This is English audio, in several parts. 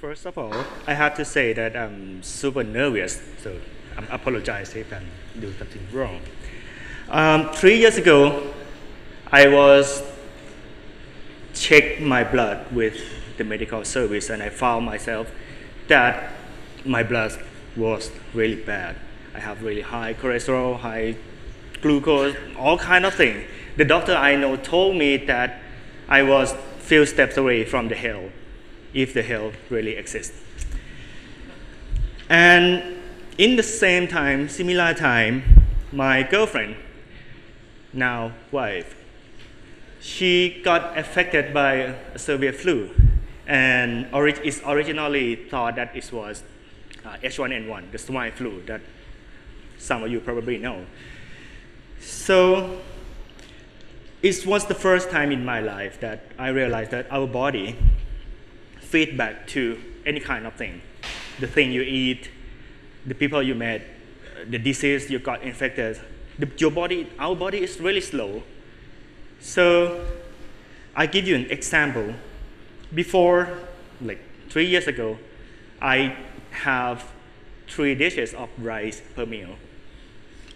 First of all, I have to say that I'm super nervous, so I apologize if I do something wrong. 3 years ago, I was checked my blood with the medical service, and I found myself that my blood was really bad. I have really high cholesterol, high glucose, all kind of things. The doctor I know told me that I was few steps away from the hell, if the hell really exists. And in the same time, similar time, my girlfriend, now wife, she got affected by a severe flu, and it's originally thought that it was H1N1, the swine flu that some of you probably know. So it was the first time in my life that I realized that our body feedback to any kind of thing, the thing you eat, the people you met, the disease you got infected. Our body is really slow. So I give you an example. Before, like 3 years ago, I have 3 dishes of rice per meal.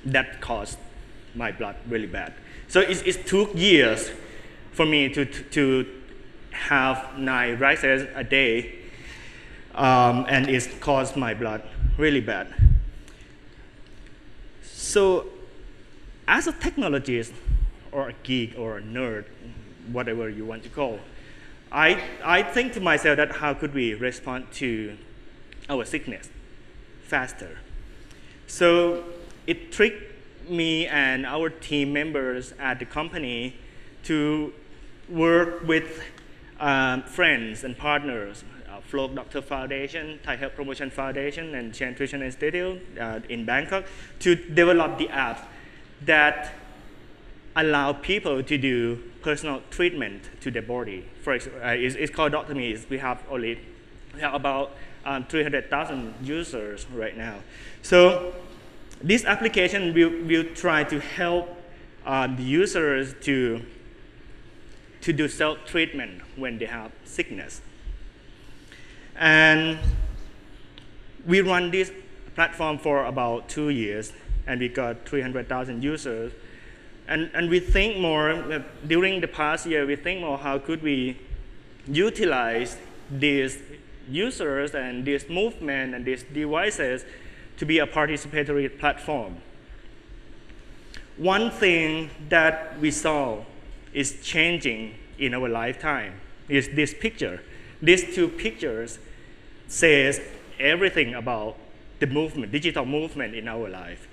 That caused my blood really bad. So it took years for me to have 9 rices a day, and it caused my blood really bad. So as a technologist, or a geek, or a nerd, whatever you want to call, I think to myself that how could we respond to our sickness faster? So it tricked me and our team members at the company to work with friends and partners, Flock Doctor Foundation, Thai Health Promotion Foundation, and Chen Tushan Institute in Bangkok, to develop the app that allow people to do personal treatment to their body. For example, it's called Doctomy. We have about 300,000 users right now. So this application will try to help the users to do self-treatment when they have sickness. And we run this platform for about 2 years, and we got 300,000 users. And we think more, during the past year, we think more how could we utilize these users and this movement and these devices to be a participatory platform. One thing that we saw is changing in our lifetime is this picture. These 2 pictures says everything about the movement, digital movement in our life.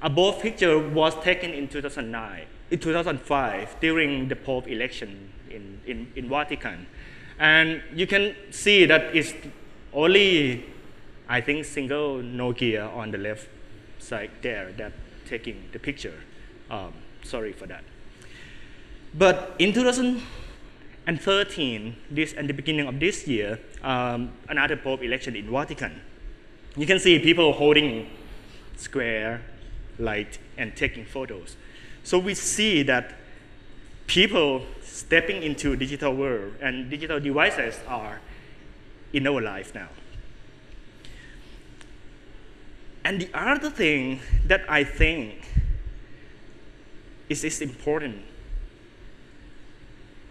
Above picture was taken in 2005 during the Pope election in Vatican. And you can see that it's only, I think, single Nokia on the left side there that taking the picture. Sorry for that. But in 2013, at the beginning of this year, another Pope election in Vatican. You can see people holding square, light, and taking photos. So we see that people stepping into digital world and digital devices are in our life now. And the other thing that I think is important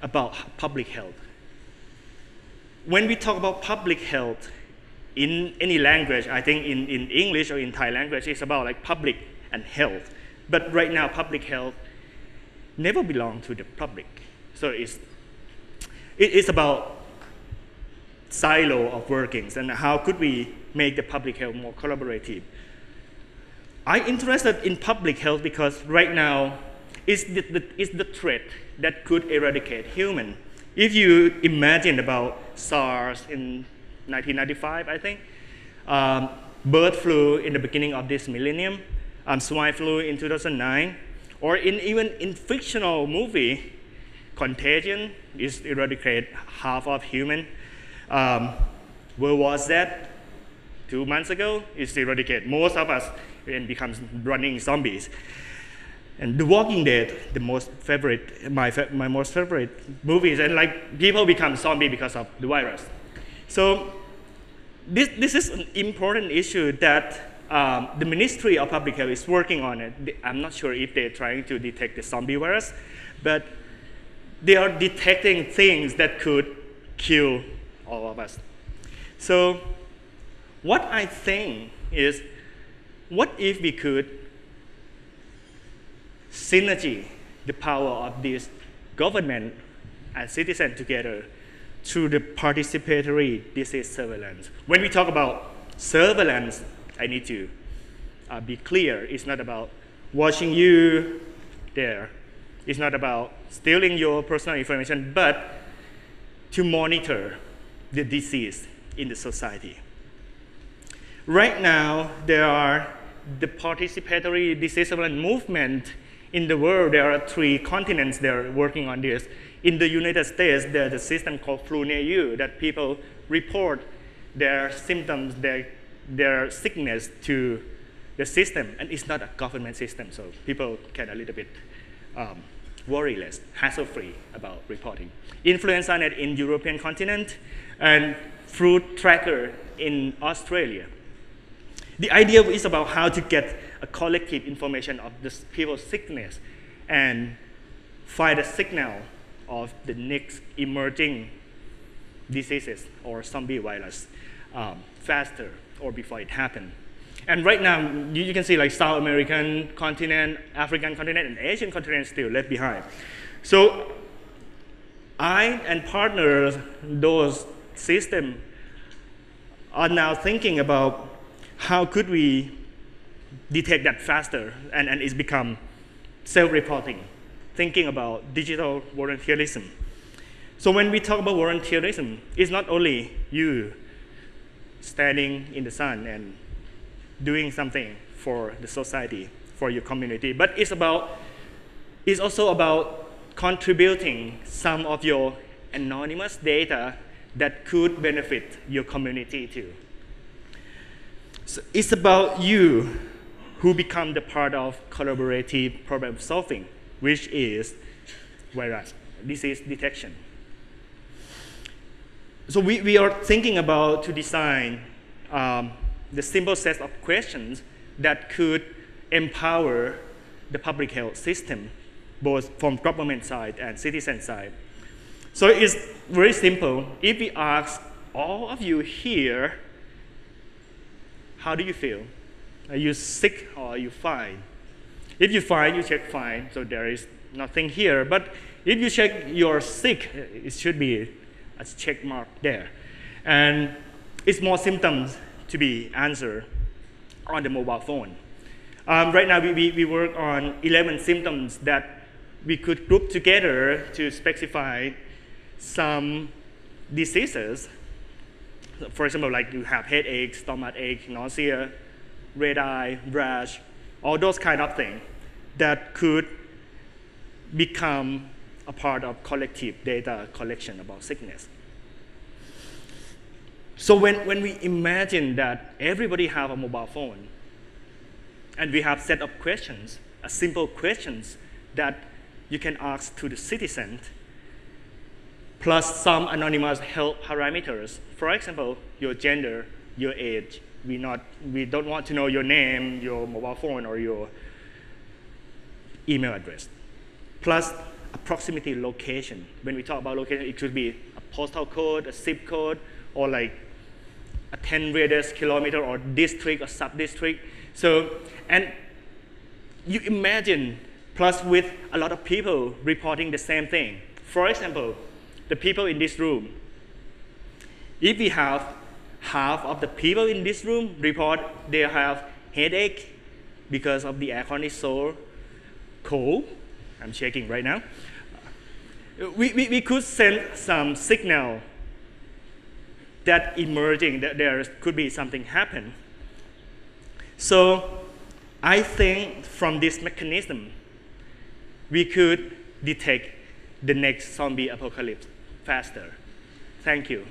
about public health. When we talk about public health in any language, I think in English or in Thai language, it's about like public and health. But right now, public health never belonged to the public. So it's about silo of workings and how could we make the public health more collaborative. I'm interested in public health because right now, it's the threat that could eradicate human. If you imagine about SARS in 1995, I think, bird flu in the beginning of this millennium, swine flu in 2009, or even in fictional movie, Contagion is eradicate half of human. World War Z, 2 months ago is eradicated. Most of us then becomes running zombies. And The Walking Dead, my most favorite movies, and like people become zombie because of the virus. So this is an important issue that the Ministry of Public Health is working on it. I'm not sure if they're trying to detect the zombie virus, but they are detecting things that could kill all of us. So what I think is, what if we could synergy the power of this government and citizen together through the participatory disease surveillance? When we talk about surveillance, I need to be clear. It's not about watching you there. It's not about stealing your personal information, but to monitor the disease in the society. Right now, there are the participatory disease surveillance movement in the world. There are 3 continents that are working on this. In the United States, there's a system called FluNearYou that people report their symptoms, their sickness to the system, and it's not a government system, so people get a little bit worryless, hassle-free about reporting. Influenza Net in European continent, and fruit tracker in Australia. The idea is about how to get a collective information of the people's sickness and find a signal of the next emerging diseases or zombie virus faster or before it happened. And right now, you can see like South American continent, African continent, and Asian continent still left behind. So I and partners, those systems are now thinking about how could we detect that faster, and it's become self-reporting, thinking about digital volunteerism. So when we talk about volunteerism, it's not only you standing in the sun and doing something for the society, for your community, but it's also about contributing some of your anonymous data that could benefit your community too. So it's about you who become the part of collaborative problem solving, which is virus disease detection. So we are thinking about to design the simple set of questions that could empower the public health system, both from government side and citizen side. So it's very simple. If we ask all of you here, how do you feel? Are you sick or are you fine? If you're fine, you check fine, so there is nothing here. But if you check you're sick, it should be a check mark there. And it's more symptoms to be answered on the mobile phone. Right now, we work on 11 symptoms that we could group together to specify some diseases. For example, like you have headache, stomach ache, nausea, red eye, rash, all those kind of things that could become a part of collective data collection about sickness. So when we imagine that everybody have a mobile phone and we have set of questions, a simple questions that you can ask to the citizen, plus some anonymous health parameters. For example, your gender, your age. We don't want to know your name, your mobile phone, or your email address. Plus a proximity location. When we talk about location, it could be a postal code, a zip code, or like a 10 radius kilometer or district or sub-district. So, and you imagine, plus with a lot of people reporting the same thing. For example, the people in this room. If we have half of the people in this room report they have headache because of the aircon is so cold, I'm shaking right now, we could send some signal that emerging, that there could be something happen. So I think from this mechanism, we could detect the next zombie apocalypse faster. Thank you.